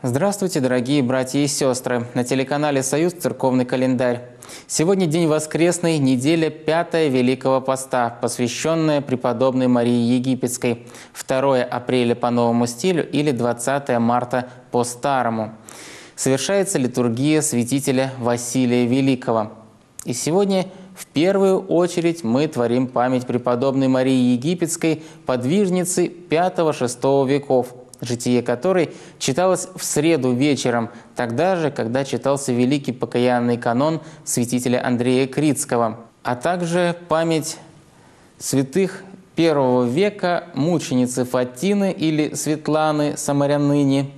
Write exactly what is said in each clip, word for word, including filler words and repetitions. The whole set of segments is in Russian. Здравствуйте, дорогие братья и сестры! На телеканале «Союз» церковный календарь. Сегодня день воскресный, неделя пятая Великого Поста, посвященная преподобной Марии Египетской, второе апреля по новому стилю или двадцатое марта по старому. Совершается литургия святителя Василия Великого. И сегодня в первую очередь мы творим память преподобной Марии Египетской, подвижницы пятого-шестого веков, житие которой читалось в среду вечером, тогда же, когда читался великий покаянный канон святителя Андрея Критского, а также память святых первого века мученицы Фатины или Светланы Самаряныни,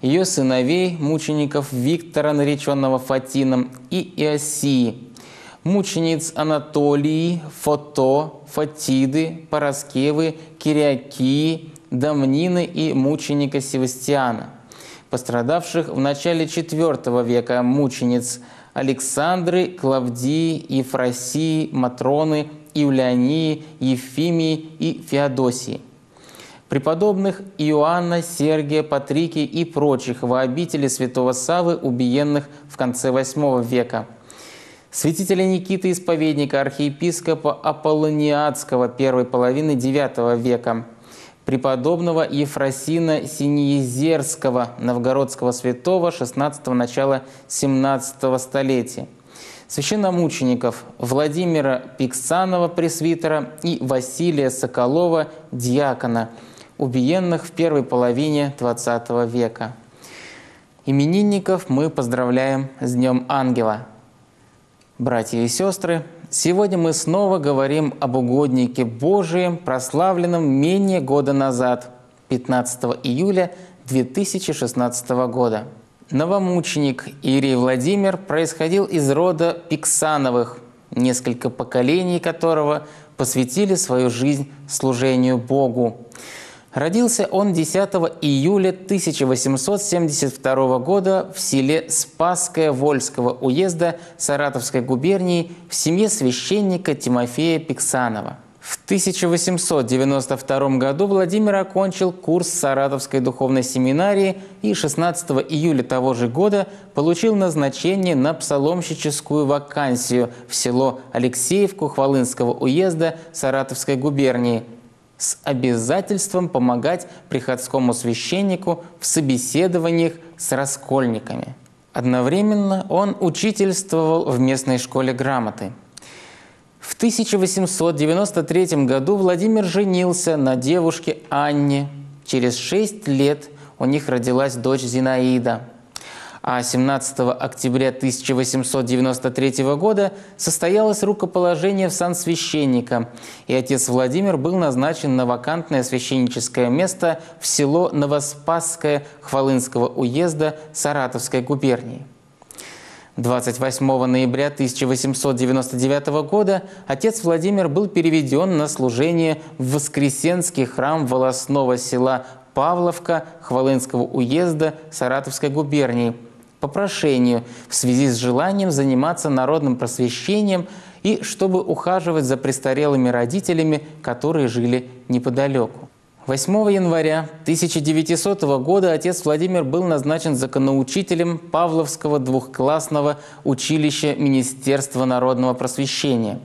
ее сыновей, мучеников Виктора, нареченного Фатином, и Иосии, мучениц Анатолии, Фото, Фатиды, Параскевы, Кирьяки, Домнины и мученика Севастиана, пострадавших в начале четвёртого века мучениц Александры, Клавдии, Ефросии, Матроны, Иулиании, Ефимии и Феодосии, преподобных Иоанна, Сергия, Патрики и прочих во обители святого Савы, убиенных в конце восьмого века, святителя Никиты Исповедника, архиепископа Аполлониадского первой половины девятого века, преподобного Ефросина Синеизерского, новгородского святого шестнадцатого начала семнадцатого столетия, священномучеников Владимира Пиксанова, пресвитера, и Василия Соколова, диакона, убиенных в первой половине двадцатого века. Именинников мы поздравляем с Днем Ангела. Братья и сестры, сегодня мы снова говорим об угоднике Божием, прославленном менее года назад, пятнадцатого июля две тысячи шестнадцатого года. Новомученик Ирий Владимир происходил из рода Пиксановых, несколько поколений которого посвятили свою жизнь служению Богу. Родился он десятого июля тысяча восемьсот семьдесят второго года в селе Спасское Вольского уезда Саратовской губернии в семье священника Тимофея Пиксанова. В тысяча восемьсот девяносто втором году Владимир окончил курс Саратовской духовной семинарии и шестнадцатого июля того же года получил назначение на псаломщическую вакансию в село Алексеевку Хвалынского уезда Саратовской губернии, с обязательством помогать приходскому священнику в собеседованиях с раскольниками. Одновременно он учительствовал в местной школе грамоты. В тысяча восемьсот девяносто третьем году Владимир женился на девушке Анне. Через шесть лет у них родилась дочь Зинаида. А семнадцатого октября тысяча восемьсот девяносто третьего года состоялось рукоположение в сан священника, и отец Владимир был назначен на вакантное священническое место в село Новоспасское Хвалынского уезда Саратовской губернии. двадцать восьмого ноября тысяча восемьсот девяносто девятого года отец Владимир был переведен на служение в Воскресенский храм волостного села Павловка Хвалынского уезда Саратовской губернии по прошению в связи с желанием заниматься народным просвещением и чтобы ухаживать за престарелыми родителями, которые жили неподалеку. восьмого января тысяча девятисотого года отец Владимир был назначен законоучителем Павловского двухклассного училища Министерства народного просвещения.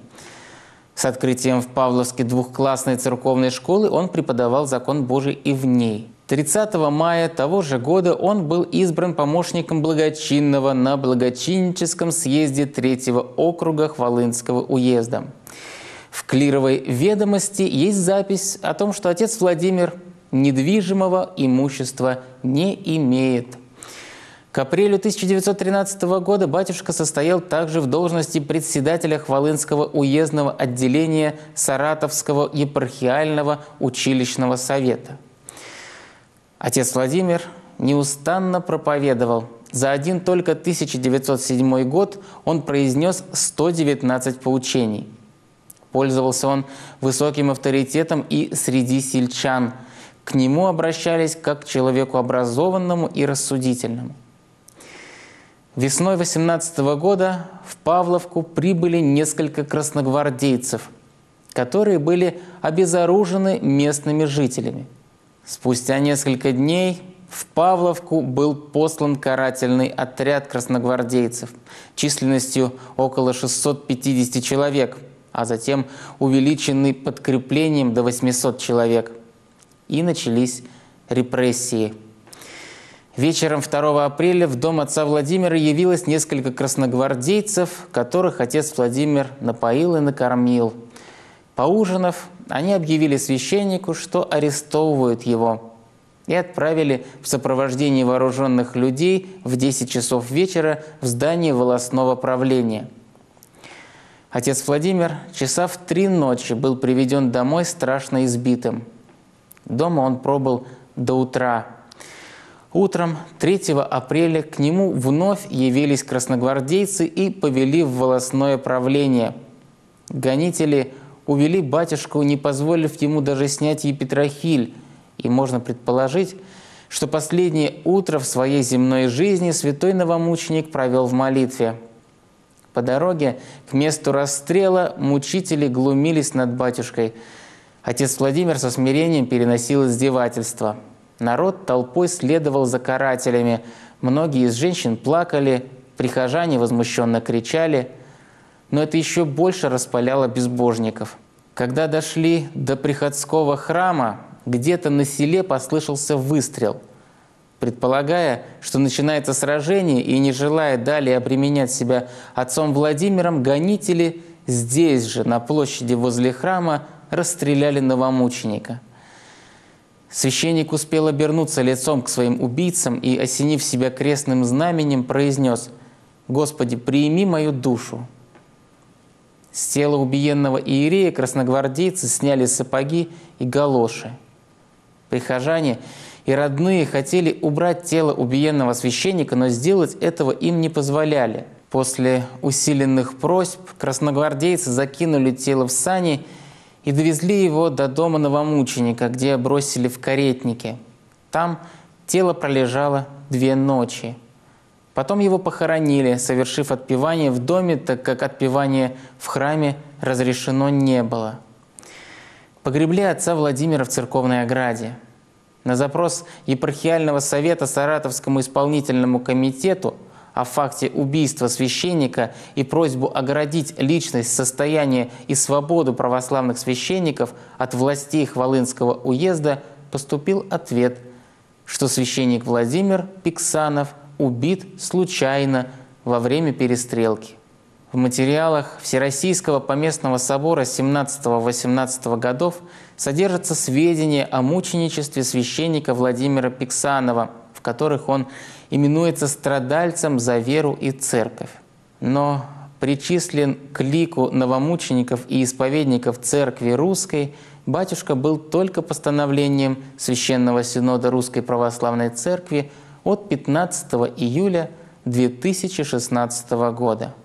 С открытием в Павловске двухклассной церковной школы он преподавал закон Божий и в ней. тридцатого мая того же года он был избран помощником благочинного на благочинническом съезде третьего округа Хвалынского уезда. В клировой ведомости есть запись о том, что отец Владимир недвижимого имущества не имеет. К апрелю тысяча девятьсот тринадцатого года батюшка состоял также в должности председателя Хвалынского уездного отделения Саратовского епархиального училищного совета. Отец Владимир неустанно проповедовал. За один только тысяча девятьсот седьмой год он произнес сто девятнадцать поучений. Пользовался он высоким авторитетом и среди сельчан. К нему обращались как к человеку образованному и рассудительному. Весной восемнадцатого года в Павловку прибыли несколько красногвардейцев, которые были обезоружены местными жителями. Спустя несколько дней В Павловку был послан карательный отряд красногвардейцев численностью около шестисот пятидесяти человек, а затем увеличенный подкреплением до восьмисот человек. И начались репрессии. Вечером второго апреля в дом отца Владимира явилось несколько красногвардейцев, которых отец Владимир напоил и накормил. Поужинав, они объявили священнику, что арестовывают его, и отправили в сопровождении вооруженных людей в десять часов вечера в здание волостного правления. Отец Владимир часа в три ночи был приведен домой страшно избитым. Дома он пробыл до утра. Утром третьего апреля к нему вновь явились красногвардейцы и повели в волостное правление. Гонители увели батюшку, не позволив ему даже снять епитрахиль, и можно предположить, что последнее утро в своей земной жизни святой новомученик провел в молитве. По дороге к месту расстрела мучители глумились над батюшкой. Отец Владимир со смирением переносил издевательство. Народ толпой следовал за карателями. Многие из женщин плакали, прихожане возмущенно кричали. Но это еще больше распаляло безбожников. Когда дошли до приходского храма, где-то на селе послышался выстрел. Предполагая, что начинается сражение, и не желая далее обременять себя отцом Владимиром, гонители здесь же, на площади возле храма, расстреляли новомученика. Священник успел обернуться лицом к своим убийцам и, осенив себя крестным знаменем, произнес: «Господи, приими мою душу». С тела убиенного иерея красногвардейцы сняли сапоги и галоши. Прихожане и родные хотели убрать тело убиенного священника, но сделать этого им не позволяли. После усиленных просьб красногвардейцы закинули тело в сани и довезли его до дома новомученика, где бросили в каретнике. Там тело пролежало две ночи. Потом его похоронили, совершив отпевание в доме, так как отпевание в храме разрешено не было. Погребли отца Владимира в церковной ограде. На запрос Епархиального совета Саратовскому исполнительному комитету о факте убийства священника и просьбу оградить личность, состояние и свободу православных священников от властей Хвалынского уезда поступил ответ, что священник Владимир Пиксанов убит случайно во время перестрелки. В материалах Всероссийского поместного собора семнадцатого-восемнадцатого годов содержатся сведения о мученичестве священника Владимира Пиксанова, в которых он именуется страдальцем за веру и церковь. Но причислен к лику новомучеников и исповедников Церкви Русской батюшка был только постановлением Священного Синода Русской Православной Церкви от пятнадцатого июля две тысячи шестнадцатого года.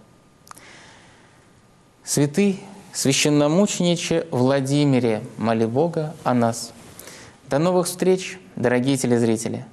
Святый священномучениче Владимире, моли Бога о нас. До новых встреч, дорогие телезрители!